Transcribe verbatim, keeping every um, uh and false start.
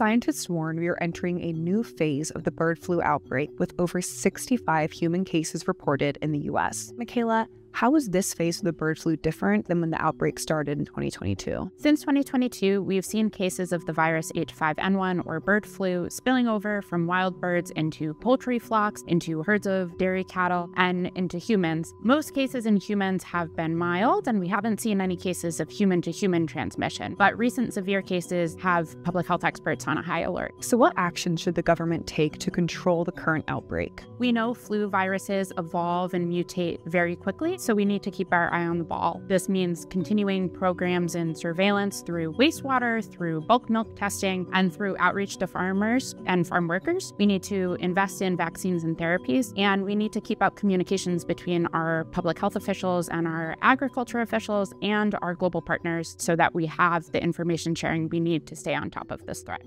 scientists warn we are entering a new phase of the bird flu outbreak, with over sixty-five human cases reported in the U S. Michaela, how is this phase of the bird flu different than when the outbreak started in twenty twenty-two? Since twenty twenty-two, we've seen cases of the virus H five N one, or bird flu, spilling over from wild birds into poultry flocks, into herds of dairy cattle, and into humans. Most cases in humans have been mild, and we haven't seen any cases of human-to-human transmission. But recent severe cases have public health experts on a high alert. So what action should the government take to control the current outbreak? We know flu viruses evolve and mutate very quickly, so we need to keep our eye on the ball. This means continuing programs in surveillance through wastewater, through bulk milk testing, and through outreach to farmers and farm workers. We need to invest in vaccines and therapies, and we need to keep up communications between our public health officials and our agriculture officials and our global partners so that we have the information sharing we need to stay on top of this threat.